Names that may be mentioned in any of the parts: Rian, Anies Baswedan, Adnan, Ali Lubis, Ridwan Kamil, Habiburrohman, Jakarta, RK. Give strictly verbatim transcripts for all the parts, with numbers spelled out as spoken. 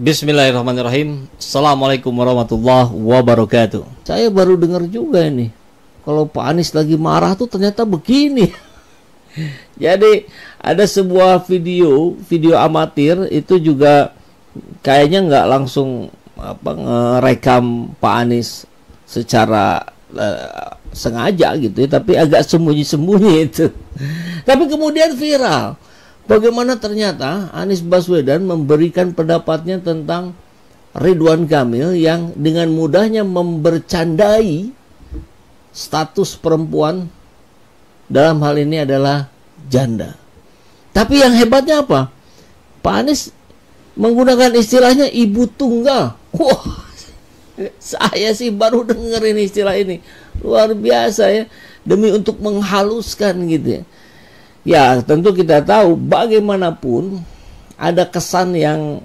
Bismillahirrahmanirrahim. Assalamualaikum warahmatullahi wabarakatuh. Saya baru dengar juga ini, kalau Pak Anies lagi marah tuh ternyata begini. Jadi ada sebuah video, video amatir itu juga kayaknya nggak langsung apa ngerekam Pak Anies secara uh, sengaja gitu, tapi agak sembunyi-sembunyi itu. Tapi kemudian viral. Bagaimana ternyata Anies Baswedan memberikan pendapatnya tentang Ridwan Kamil yang dengan mudahnya membercandai status perempuan, dalam hal ini adalah janda. Tapi yang hebatnya apa? Pak Anies menggunakan istilahnya ibu tunggal. Wah, saya sih baru dengerin istilah ini. Luar biasa ya, demi untuk menghaluskan gitu ya. Ya tentu kita tahu bagaimanapun ada kesan yang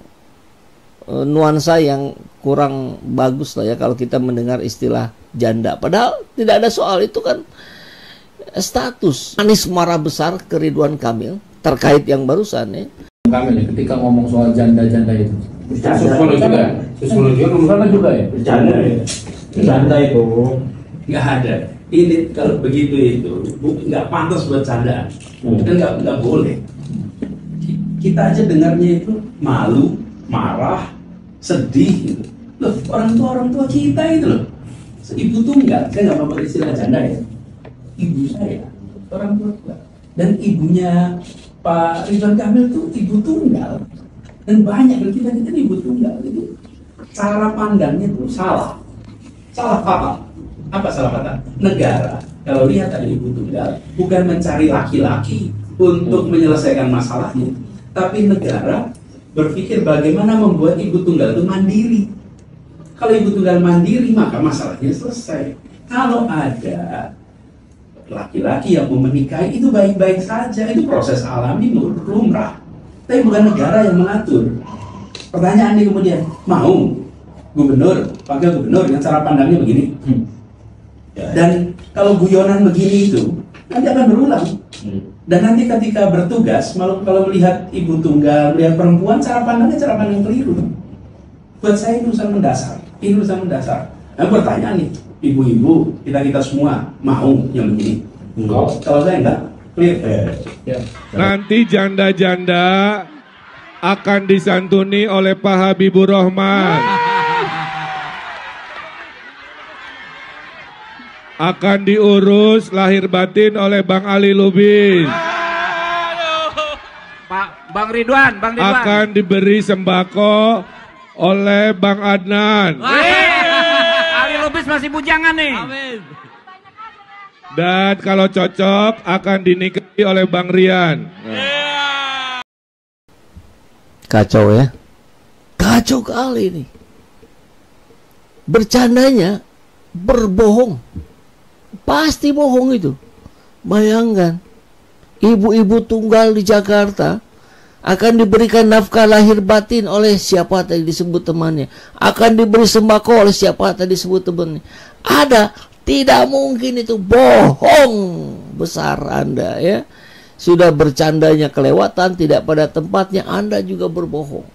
e, nuansa yang kurang bagus lah ya kalau kita mendengar istilah janda. Padahal tidak ada soal, itu kan status. Anies marah besar ke Ridwan Kamil terkait yang barusan ya. Kamil ketika ngomong soal janda-janda itu. Bercanda juga. Bercanda juga, juga ya. Bercanda ya. Bercanda itu nggak ada. Ini kalau begitu itu nggak pantas buat candaan, hmm. kan nggak nggak boleh. Kita aja dengarnya itu malu, marah, sedih gitu. Loh, orang tua orang tua kita itu loh, ibu tuh nggak, saya nggak pakai istilah canda ya. Ibu saya orang tua tua dan ibunya Pak Ridwan Kamil tuh ibu tunggal dan banyak kita kita ibu tunggal itu cara pandangnya tuh salah, salah paham. Apa salah kata? Negara kalau lihat ada ibu tunggal bukan mencari laki-laki untuk menyelesaikan masalahnya, tapi negara berpikir bagaimana membuat ibu tunggal itu mandiri. Kalau ibu tunggal mandiri maka masalahnya selesai. Kalau ada laki-laki yang mau menikahi itu baik-baik saja, itu proses alami lumrah, tapi bukan negara yang mengatur. Pertanyaan ini kemudian, mau gubernur, wakil gubernur yang cara pandangnya begini, hmm. dan kalau guyonan begini itu nanti akan berulang. Dan nanti ketika bertugas, malu kalau melihat ibu tunggal, melihat perempuan, cara pandangnya cara pandang keliru. Buat saya ini urusan mendasar, ini urusan mendasar. Nah, pertanyaan nih, ibu-ibu, kita-kita semua mau yang begini? Enggak. Kalau saya enggak, clear. Ya. Nanti janda-janda akan disantuni oleh Pak Habiburrohman. Akan diurus lahir batin oleh Bang Ali Lubis. Aduh. Pak Bang Ridwan, Bang Ridwan. Akan diberi sembako oleh Bang Adnan. Ali Lubis masih bujangan nih. Amin. Dan kalau cocok akan dinikahi oleh Bang Rian. Yeah. Kacau ya. Kacau kali ini. Bercandanya berbohong. Pasti bohong itu. Bayangkan, ibu-ibu tunggal di Jakarta akan diberikan nafkah lahir batin oleh siapa tadi disebut temannya, akan diberi sembako oleh siapa tadi disebut temannya. Ada, tidak mungkin itu, bohong besar Anda ya. Sudah bercandanya kelewatan, tidak pada tempatnya, Anda juga berbohong.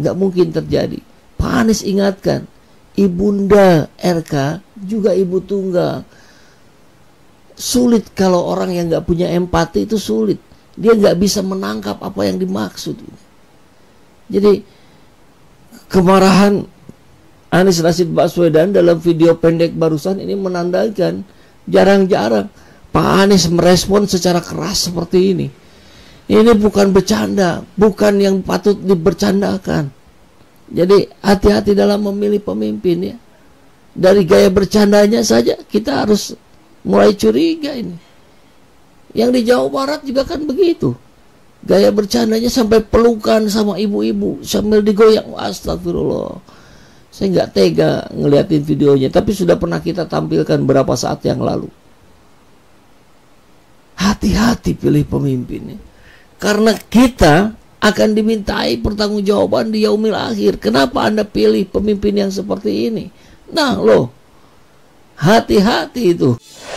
Nggak mungkin terjadi. Pak Anies ingatkan, Ibunda R K juga ibu tunggal. Sulit kalau orang yang nggak punya empati itu sulit. Dia nggak bisa menangkap apa yang dimaksud. Jadi kemarahan Anies Baswedan dalam video pendek barusan ini menandakan jarang-jarang Pak Anies merespon secara keras seperti ini. Ini bukan bercanda, bukan yang patut dibercandakan. Jadi hati-hati dalam memilih pemimpin ya. Dari gaya bercandanya saja kita harus mulai curiga ini. Yang di Jawa Barat juga kan begitu. Gaya bercandanya sampai pelukan sama ibu-ibu sambil digoyang. Astagfirullah. Saya nggak tega ngeliatin videonya. Tapi sudah pernah kita tampilkan berapa saat yang lalu. Hati-hati pilih pemimpinnya. Karena kita akan dimintai pertanggungjawaban di yaumil akhir. Kenapa Anda pilih pemimpin yang seperti ini? Nah loh, hati-hati itu.